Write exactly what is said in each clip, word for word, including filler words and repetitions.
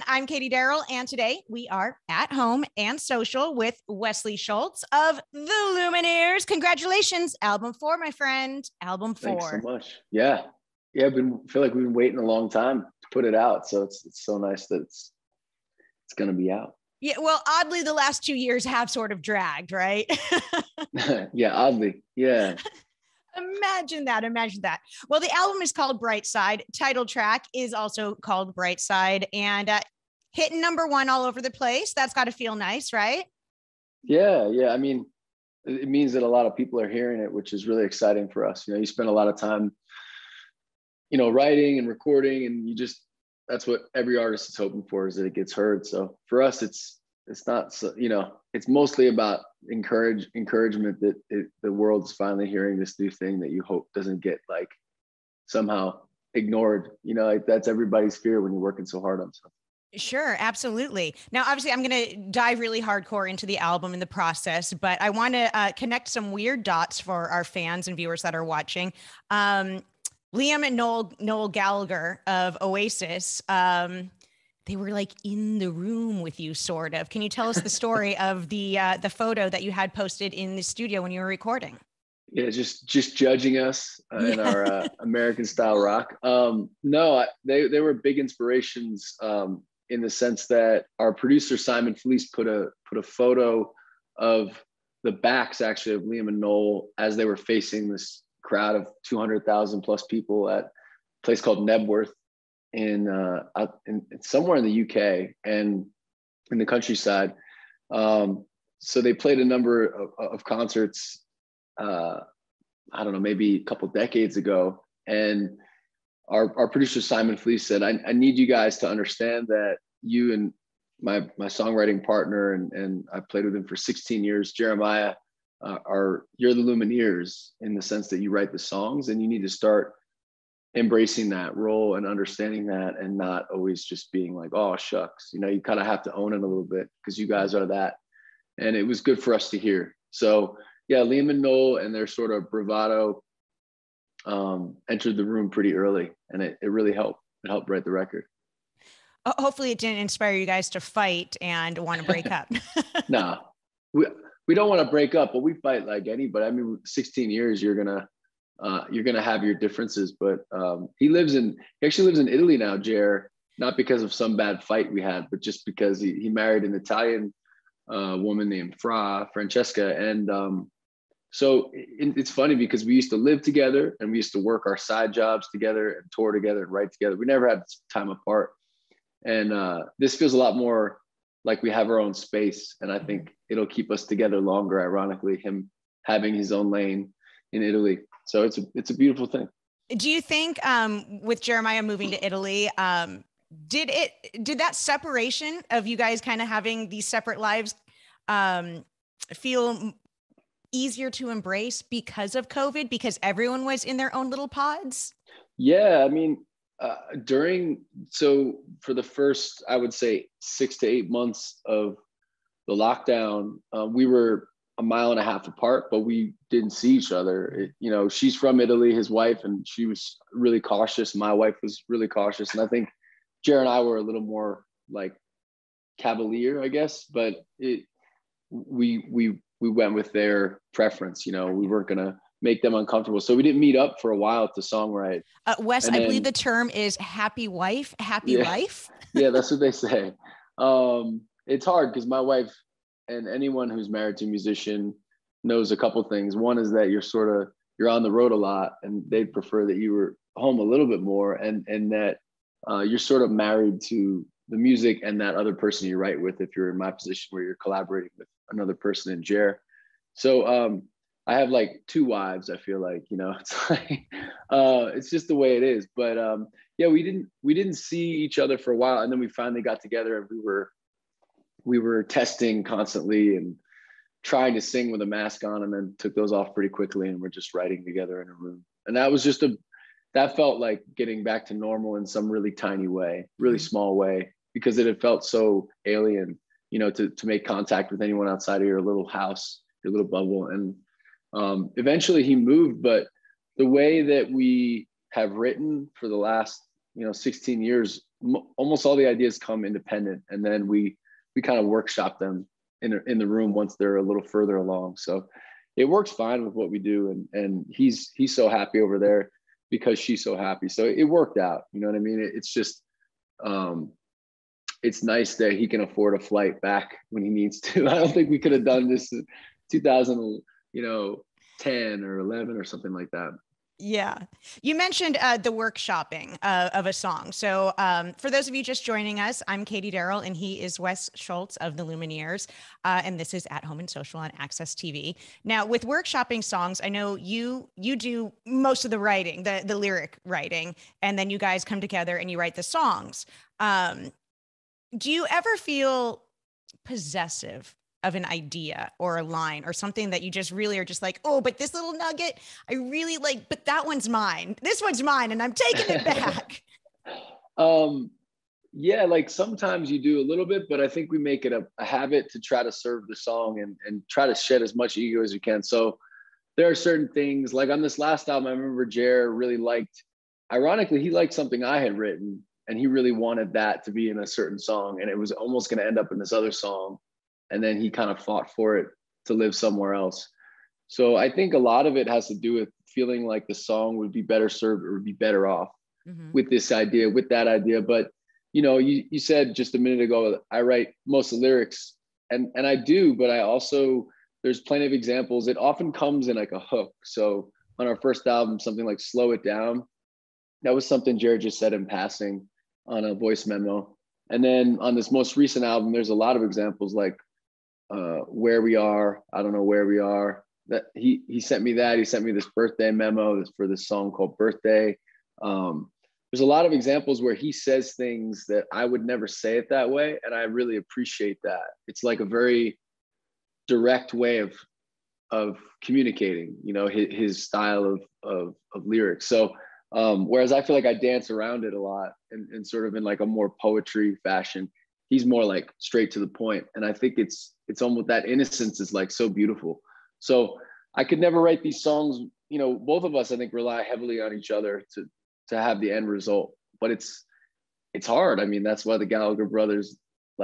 everyone. I'm Katie Daryl, and today we are at home and social with Wesley Schultz of The Lumineers. Congratulations, album four, my friend. Album four. Thanks so much. Yeah, yeah. I've been feel like we've been waiting a long time to put it out, so it's it's so nice that it's it's going to be out. Yeah. Well, oddly, the last two years have sort of dragged, right? Yeah. Oddly. Yeah. Imagine that. Imagine that. Well, the album is called Brightside. Title track is also called Brightside, and uh, hitting number one all over the place. That's got to feel nice, right? Yeah. Yeah. I mean, it means that a lot of people are hearing it, which is really exciting for us. You know, you spend a lot of time, you know, writing and recording, and you just, that's what every artist is hoping for, is that it gets heard. So for us, it's, it's not, so, you know, it's mostly about encourage encouragement that it, the world's finally hearing this new thing that you hope doesn't get like somehow ignored. You know, like that's everybody's fear when you're working so hard on something. Sure. Absolutely. Now, obviously, I'm going to dive really hardcore into the album and the process, but I want to uh, connect some weird dots for our fans and viewers that are watching. Um, Liam and Noel, Noel Gallagher of Oasis, um, they were like in the room with you, sort of. Can you tell us the story of the uh, the photo that you had posted in the studio when you were recording? Yeah, just just judging us uh, in our uh, American style rock. Um, no, I, they they were big inspirations um, in the sense that our producer Simon Felice put a put a photo of the backs actually of Liam and Noel as they were facing this crowd of two hundred thousand plus people at a place called Knebworth. In, uh, out in somewhere in the U K and in the countryside. Um, so they played a number of, of concerts, uh, I don't know, maybe a couple decades ago. And our, our producer, Simon Felice, said, I, I need you guys to understand that you and my, my songwriting partner, and, and I played with him for sixteen years, Jeremiah, uh, are, you're the Lumineers in the sense that you write the songs, and you need to start embracing that role and understanding that, and not always just being like, oh, shucks, you know, you kind of have to own it a little bit because you guys are that. And it was good for us to hear. So yeah, Liam and Noel and their sort of bravado um, entered the room pretty early, and it, it really helped. It helped write the record. Hopefully it didn't inspire you guys to fight and want to break up. Nah, we, we don't want to break up, but we fight like anybody. I mean, sixteen years, you're going to, Uh, you're going to have your differences, but um, he lives in, he actually lives in Italy now, Jer, not because of some bad fight we had, but just because he, he married an Italian uh, woman named Fra, Francesca. And um, so it, it's funny because we used to live together, and we used to work our side jobs together and tour together and write together. We never had time apart. And uh, this feels a lot more like we have our own space. And I think it'll keep us together longer, ironically, him having his own lane in Italy. So it's a, it's a beautiful thing. Do you think um, with Jeremiah moving to Italy, um, did it, did that separation of you guys kind of having these separate lives um, feel easier to embrace because of COVID, because everyone was in their own little pods? Yeah. I mean, uh, during, so for the first, I would say six to eight months of the lockdown, uh, we were a mile and a half apart, but we didn't see each other. It, you know, she's from Italy, his wife, and she was really cautious. My wife was really cautious. And I think Jer and I were a little more like cavalier, I guess, but it, we, we, we went with their preference. You know, we weren't going to make them uncomfortable. So we didn't meet up for a while to songwrite. Uh, Wes, and I then, believe the term is happy wife, happy yeah, life. Yeah, that's what they say. Um, it's hard because my wife, and anyone who's married to a musician knows a couple things. One is that you're sort of, you're on the road a lot, and they'd prefer that you were home a little bit more, and, and that uh, you're sort of married to the music and that other person you write with, if you're in my position where you're collaborating with another person in Jer. So um, I have like two wives, I feel like, you know, it's like, uh, it's just the way it is. But um, yeah, we didn't, we didn't see each other for a while. And then we finally got together, and we were, we were testing constantly and trying to sing with a mask on, and then took those off pretty quickly, and we're just writing together in a room. And that was just a, that felt like getting back to normal in some really tiny way, really mm-hmm. small way, because it had felt so alien, you know, to, to make contact with anyone outside of your little house, your little bubble. And um, eventually he moved, but the way that we have written for the last, you know, sixteen years m almost all the ideas come independent, and then we we kind of workshop them in in the room once they're a little further along. So it works fine with what we do, and and he's he's so happy over there because she's so happy. So it worked out. You know what I mean? It, it's just um, it's nice that he can afford a flight back when he needs to. I don't think we could have done this in two thousand, you know, ten or eleven or something like that. Yeah. You mentioned uh, the workshopping uh, of a song. So um, for those of you just joining us, I'm Katie Daryl, and he is Wes Schultz of The Lumineers. Uh, and this is At Home and Social on Access T V. Now, with workshopping songs, I know you you do most of the writing, the, the lyric writing, and then you guys come together and you write the songs. Um, do you ever feel possessive of an idea or a line or something that you just really are just like, oh, but this little nugget, I really like, but that one's mine. This one's mine, and I'm taking it back. um, yeah, like sometimes you do a little bit, but I think we make it a, a habit to try to serve the song and, and try to shed as much ego as you can. So there are certain things, like on this last album, I remember Jer really liked, ironically, he liked something I had written, and he really wanted that to be in a certain song, and it was almost gonna end up in this other song. And then he kind of fought for it to live somewhere else. So I think a lot of it has to do with feeling like the song would be better served or would be better off mm-hmm. with this idea, with that idea. But, you know, you, you said just a minute ago, I write most of the lyrics, and, and I do, but I also, there's plenty of examples. It often comes in like a hook. So on our first album, something like Slow It Down, that was something Jared just said in passing on a voice memo. And then on this most recent album, there's a lot of examples like, Uh, where we are, I don't know where we are. That he he sent me that. He sent me this birthday memo for this song called Birthday. Um, there's a lot of examples where he says things that I would never say it that way, and I really appreciate that. It's like a very direct way of of communicating, you know, his, his style of, of of lyrics. So um, whereas I feel like I dance around it a lot and, and sort of in like a more poetry fashion, he's more like straight to the point. And I think it's it's almost that innocence is like so beautiful. So I could never write these songs, you know, both of us, I think, rely heavily on each other to, to have the end result, but it's, it's hard. I mean, that's why the Gallagher brothers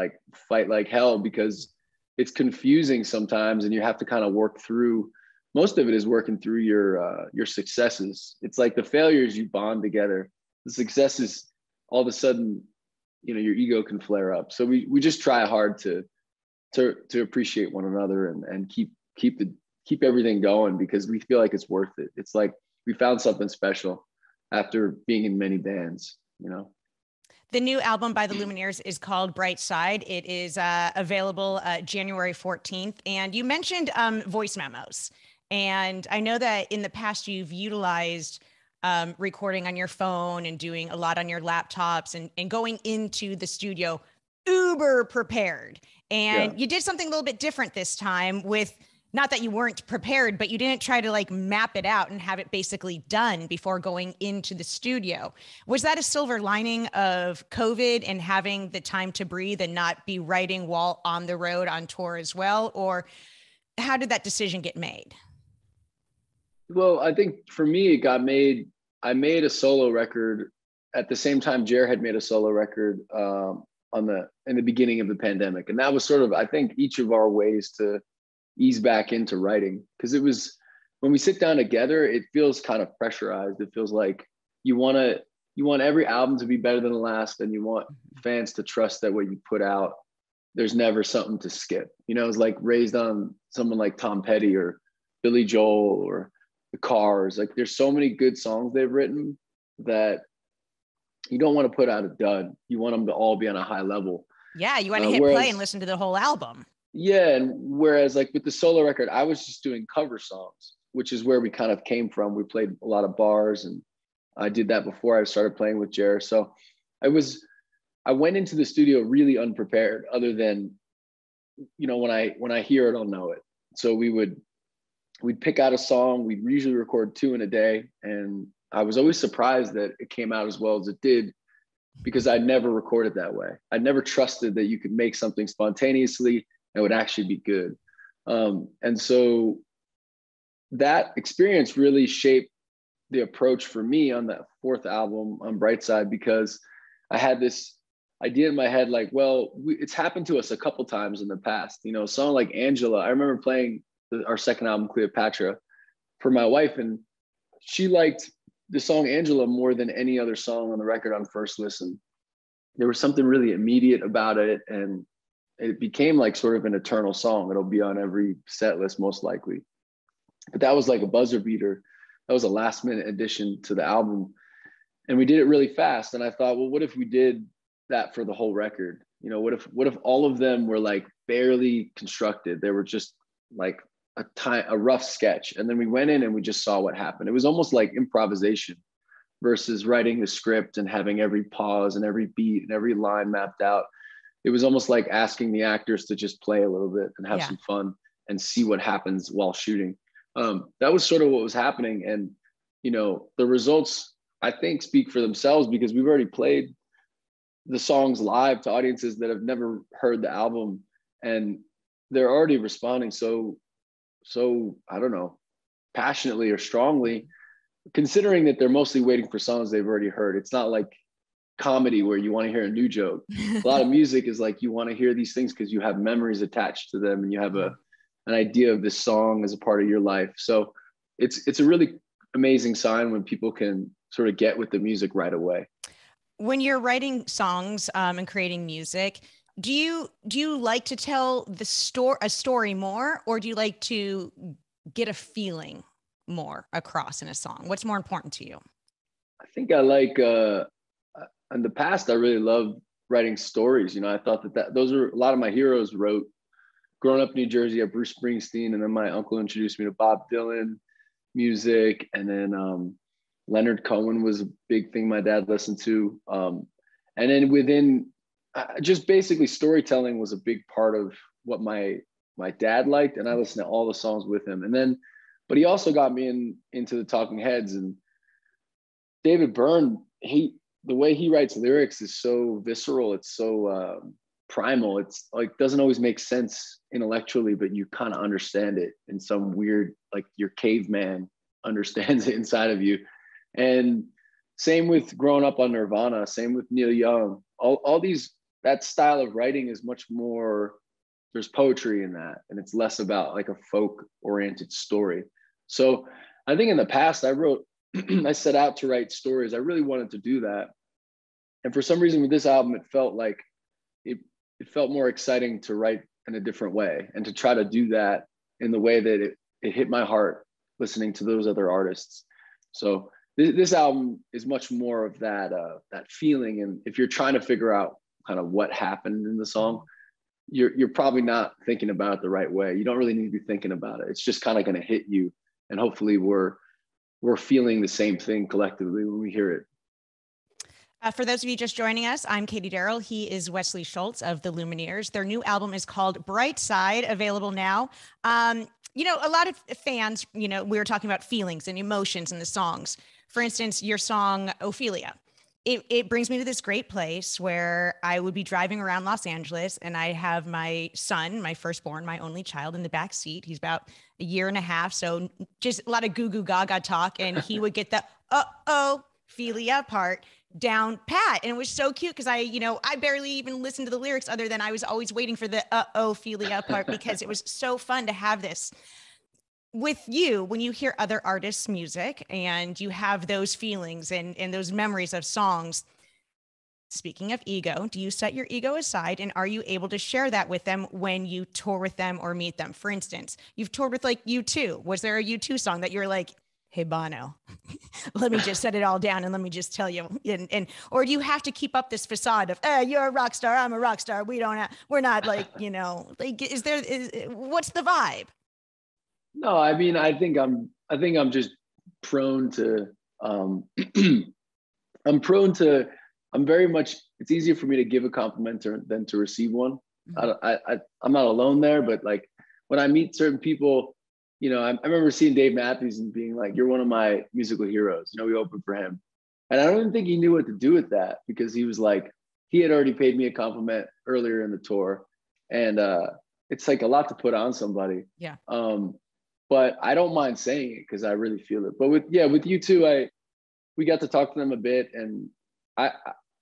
like fight like hell, because it's confusing sometimes. And you have to kind of work through, most of it is working through your, uh, your successes. It's like the failures you bond together, the successes, all of a sudden, you know, your ego can flare up. So we, we just try hard to, to, to appreciate one another and, and keep, keep the, keep everything going, because we feel like it's worth it. It's like we found something special after being in many bands, you know. The new album by The Lumineers is called Brightside. It is uh, available uh, January fourteenth. And you mentioned um, voice memos. And I know that in the past you've utilized Um, recording on your phone and doing a lot on your laptops and, and going into the studio uber prepared. And yeah. you did something a little bit different this time with, not that you weren't prepared, but you didn't try to like map it out and have it basically done before going into the studio. Was that a silver lining of COVID and having the time to breathe and not be writing while on the road on tour as well? Or how did that decision get made? Well, I think for me, it got made, I made a solo record at the same time Jer had made a solo record um, on the, in the beginning of the pandemic. And that was sort of, I think, each of our ways to ease back into writing. Cause it was, when we sit down together, it feels kind of pressurized. It feels like you want to, you want every album to be better than the last, and you want fans to trust that what you put out, there's never something to skip. You know, it's like raised on someone like Tom Petty or Billy Joel or The Cars. Like, there's so many good songs they've written that you don't want to put out a dud. You want them to all be on a high level. Yeah, you want to uh, hit whereas, play and listen to the whole album. Yeah, and whereas like with the solo record, I was just doing cover songs, which is where we kind of came from. We played a lot of bars, and I did that before I started playing with Jer. So I was, I went into the studio really unprepared, other than, you know, when I when I hear it, I'll know it. So we would. We'd pick out a song, we'd usually record two in a day. And I was always surprised that it came out as well as it did, because I'd never recorded that way. I never trusted that you could make something spontaneously and it would actually be good. Um, and so that experience really shaped the approach for me on that fourth album on Brightside, because I had this idea in my head, like, well, we, it's happened to us a couple times in the past. You know, a song like Angela, I remember playing the, our second album, Cleopatra, for my wife, and she liked the song Angela more than any other song on the record on first listen. There was something really immediate about it, and it became like sort of an eternal song. It'll be on every set list, most likely. But that was like a buzzer beater. That was a last minute addition to the album. And we did it really fast. And I thought, well, what if we did that for the whole record? You know, what if, what if all of them were like barely constructed? They were just like a time, a rough sketch. And then we went in and we just saw what happened. It was almost like improvisation versus writing the script and having every pause and every beat and every line mapped out. It was almost like asking the actors to just play a little bit and have yeah. some fun and see what happens while shooting. Um, that was sort of what was happening. And, you know, the results, I think, speak for themselves, because we've already played the songs live to audiences that have never heard the album, and they're already responding so, so, I don't know, passionately or strongly, considering that they're mostly waiting for songs they've already heard. It's not like comedy where you want to hear a new joke. A lot of music is like, you want to hear these things because you have memories attached to them, and you have a an idea of this song as a part of your life. So it's it's a really amazing sign when people can sort of get with the music right away. When you're writing songs um, and creating music, do you do you like to tell the story a story more, or do you like to get a feeling more across in a song? What's more important to you? I think I like. Uh, In the past, I really loved writing stories. You know, I thought that, that those are a lot of my heroes wrote. Growing up in New Jersey, I had Bruce Springsteen, and then my uncle introduced me to Bob Dylan music. And then um, Leonard Cohen was a big thing my dad listened to. Um, and then within, uh, just basically storytelling was a big part of what my my dad liked, and I listened to all the songs with him. And then, but he also got me in into the Talking Heads, and David Byrne, he, the way he writes lyrics is so visceral. It's so uh, primal. It's like, doesn't always make sense intellectually, but you kind of understand it in some weird, like your caveman understands it inside of you. And same with growing up on Nirvana, same with Neil Young, all, all these, that style of writing is much more, there's poetry in that. And it's less about like a folk oriented story. So I think in the past I wrote, I set out to write stories. I really wanted to do that. And for some reason with this album, it felt like it, it felt more exciting to write in a different way, and to try to do that in the way that it, it hit my heart listening to those other artists. So th this album is much more of that, uh, that feeling. And if you're trying to figure out kind of what happened in the song, you're, you're probably not thinking about it the right way. You don't really need to be thinking about it. It's just kind of going to hit you. And hopefully we're, we're feeling the same thing collectively when we hear it. Uh, for those of you just joining us, I'm Katie Daryl. He is Wesley Schultz of The Lumineers. Their new album is called Brightside, available now. Um, you know, a lot of fans, you know, we were talking about feelings and emotions in the songs. For instance, your song, Ophelia. It, it brings me to this great place where I would be driving around Los Angeles, and I have my son, my firstborn, my only child, in the back seat. He's about a year and a half, so just a lot of goo goo gaga talk, and he would get the uh oh Ophelia part down pat, and it was so cute because I, you know, I barely even listened to the lyrics, other than I was always waiting for the uh oh Ophelia part because it was so fun to have this. With you, when you hear other artists' music and you have those feelings and, and those memories of songs, speaking of ego, do you set your ego aside, and are you able to share that with them when you tour with them or meet them? For instance, you've toured with like U two. Was there a U two song that you're like, hey, Bono, let me just set it all down and let me just tell you. And, and or do you have to keep up this facade of, eh, you're a rock star, I'm a rock star. We don't have, we're not like, you know, like, is there, is, what's the vibe? No, I mean, I think I'm, I think I'm just prone to, um, I'm prone to, I'm very much, it's easier for me to give a compliment to, than to receive one. I, I, I'm not alone there, but like when I meet certain people, you know, I, I remember seeing Dave Matthews and being like, you're one of my musical heroes. You know, we opened for him. And I don't even think he knew what to do with that, because he was like, he had already paid me a compliment earlier in the tour. And uh, it's like a lot to put on somebody. Yeah. Um, But I don't mind saying it because I really feel it. But with yeah, with U two, I we got to talk to them a bit, and I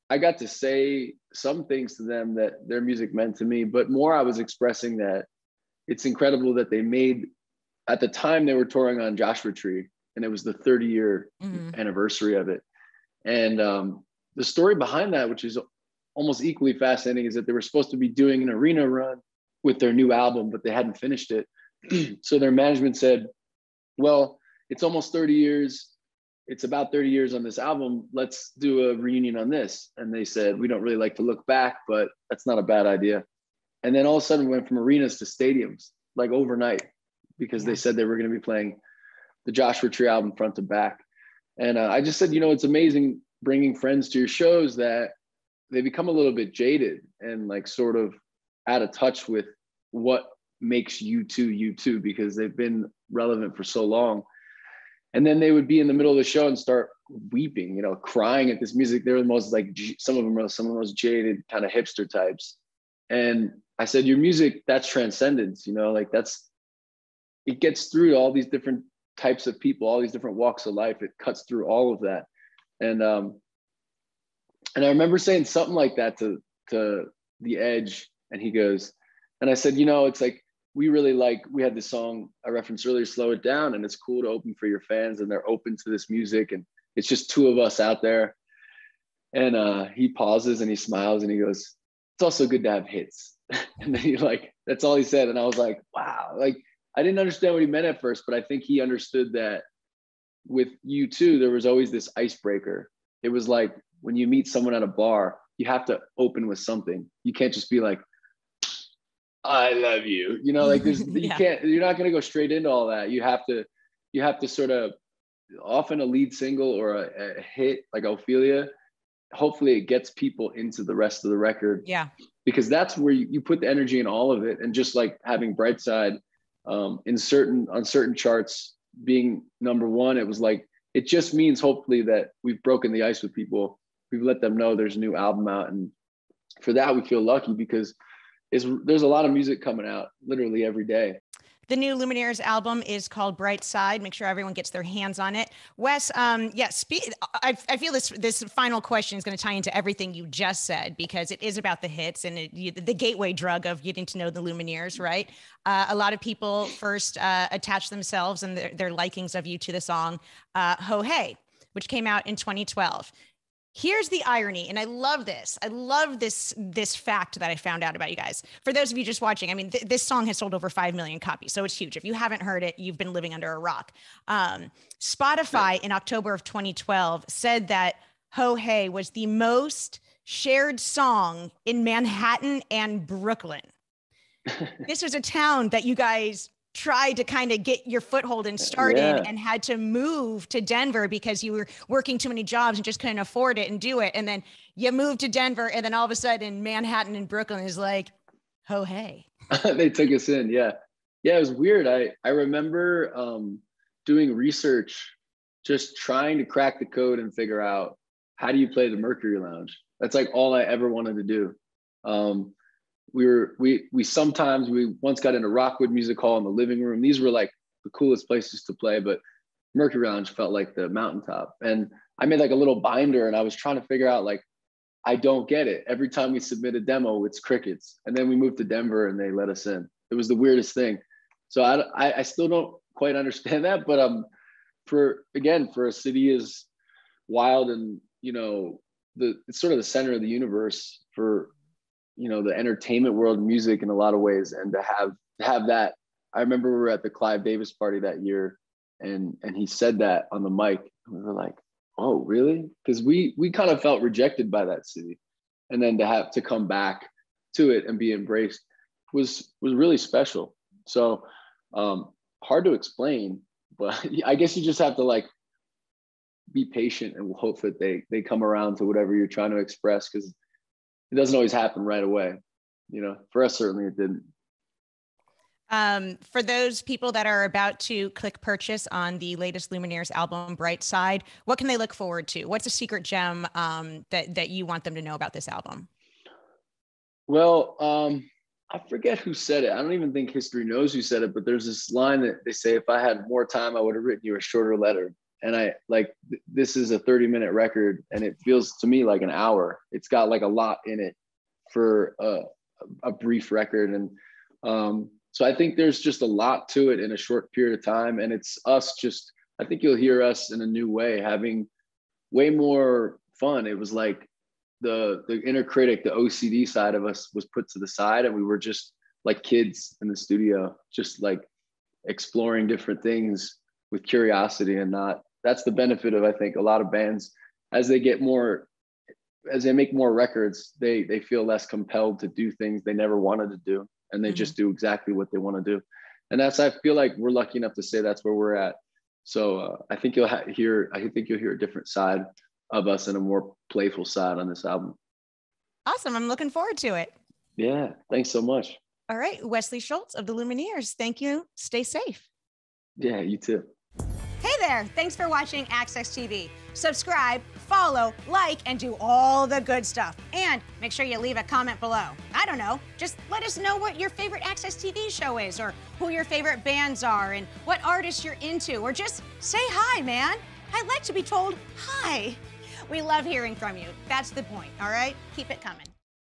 I got to say some things to them that their music meant to me, but more I was expressing that it's incredible that they made, at the time they were touring on Joshua Tree, and it was the thirty year mm-hmm. anniversary of it. And um, the story behind that, which is almost equally fascinating, is that they were supposed to be doing an arena run with their new album, but they hadn't finished it. So their management said, well, it's almost thirty years. It's about thirty years on this album. Let's do a reunion on this. And they said, we don't really like to look back, but that's not a bad idea. And then all of a sudden we went from arenas to stadiums, like overnight, because yeah. they said they were going to be playing the Joshua Tree album front to back. And uh, I just said, you know, it's amazing bringing friends to your shows that they become a little bit jaded and like sort of out of touch with what makes U two U two, because they've been relevant for so long. And then they would be in the middle of the show and start weeping, you know, crying at this music. They were the most like, some of them are some of the most jaded kind of hipster types. And I said, your music, that's transcendence, you know, like that's, it gets through all these different types of people, all these different walks of life. It cuts through all of that. And, um, and I remember saying something like that to, to The Edge. And he goes, and I said, you know, it's like, we really like, we had this song I referenced earlier, Slow It Down, and it's cool to open for your fans, and they're open to this music, and it's just two of us out there. And uh, he pauses and he smiles and he goes, it's also good to have hits. And then he like, that's all he said. And I was like, wow, like I didn't understand what he meant at first, but I think he understood that with U two, there was always this icebreaker. It was like when you meet someone at a bar, you have to open with something. You can't just be like, I love you, you know, like there's, you yeah. can't, you're not going to go straight into all that. You have to, you have to sort of, often a lead single or a, a hit like Ophelia, hopefully it gets people into the rest of the record. Yeah. Because that's where you, you put the energy in all of it. And just like having Brightside um, in certain, on certain charts being number one, it was like, it just means hopefully that we've broken the ice with people. We've let them know there's a new album out. And for that, we feel lucky because Is, there's a lot of music coming out literally every day. The new Lumineers album is called Brightside. Make sure everyone gets their hands on it. Wes, um, yes, yeah, I, I feel this this final question is going to tie into everything you just said, because it is about the hits and it, you, the gateway drug of getting to know the Lumineers, right? Uh, a lot of people first uh, attach themselves and their, their likings of you to the song uh, Ho Hey, which came out in twenty twelve. Here's the irony, and I love this. I love this this fact that I found out about you guys. For those of you just watching, I mean, th this song has sold over five million copies, so it's huge. If you haven't heard it, you've been living under a rock. Um, Spotify in October of twenty twelve said that Ho Hey was the most shared song in Manhattan and Brooklyn. This was a town that you guys tried to kind of get your foothold and started yeah. and had to move to Denver because you were working too many jobs and just couldn't afford it and do it. And then you moved to Denver, and then all of a sudden Manhattan and Brooklyn is like, Ho Hey. They took us in. Yeah. Yeah. It was weird. I, I remember um, doing research, just trying to crack the code and figure out how do you play the Mercury Lounge? That's like all I ever wanted to do. Um, We were, we, we sometimes, we once got into Rockwood Music Hall in the living room. These were like the coolest places to play, but Mercury Lounge felt like the mountaintop. And I made like a little binder, and I was trying to figure out, like, I don't get it. Every time we submit a demo, it's crickets. And then we moved to Denver and they let us in. It was the weirdest thing. So I, I, I still don't quite understand that, but um, for, again, for a city as wild and, you know, the, it's sort of the center of the universe for, you know, the entertainment world, music in a lot of ways. And to have, have that, I remember we were at the Clive Davis party that year, and, and he said that on the mic, and we were like, oh, really? Cause we, we kind of felt rejected by that city. And then to have to come back to it and be embraced was, was really special. So um, hard to explain, but I guess you just have to like be patient and hope that they, they come around to whatever you're trying to express. Cause it doesn't always happen right away. You know, for us, certainly it didn't. Um, for those people that are about to click purchase on the latest Lumineers album, Brightside, what can they look forward to? What's a secret gem um, that, that you want them to know about this album? Well, um, I forget who said it. I don't even think history knows who said it, but there's this line that they say, if I had more time, I would have written you a shorter letter. And I like, th this is a thirty minute record and it feels to me like an hour. It's got like a lot in it for a, a brief record. And um, so I think there's just a lot to it in a short period of time. And it's us just, I think you'll hear us in a new way, having way more fun. It was like the, the inner critic, the O C D side of us was put to the side, and we were just like kids in the studio, just like exploring different things with curiosity. And not, that's the benefit of, I think, a lot of bands, as they get more, as they make more records, they they feel less compelled to do things they never wanted to do, and they mm-hmm. just do exactly what they want to do. And that's, I feel like we're lucky enough to say that's where we're at. So uh, I think you'll hear, I think you'll hear a different side of us and a more playful side on this album. Awesome. I'm looking forward to it. Yeah. Thanks so much. All right. Wesley Schultz of The Lumineers. Thank you. Stay safe. Yeah, you too. Hey there. Thanks for watching Access T V. Subscribe, follow, like, and do all the good stuff. And make sure you leave a comment below. I don't know. Just let us know what your favorite Access T V show is, or who your favorite bands are, and what artists you're into, or just say hi, man. I like to be told hi. We love hearing from you. That's the point, all right? Keep it coming.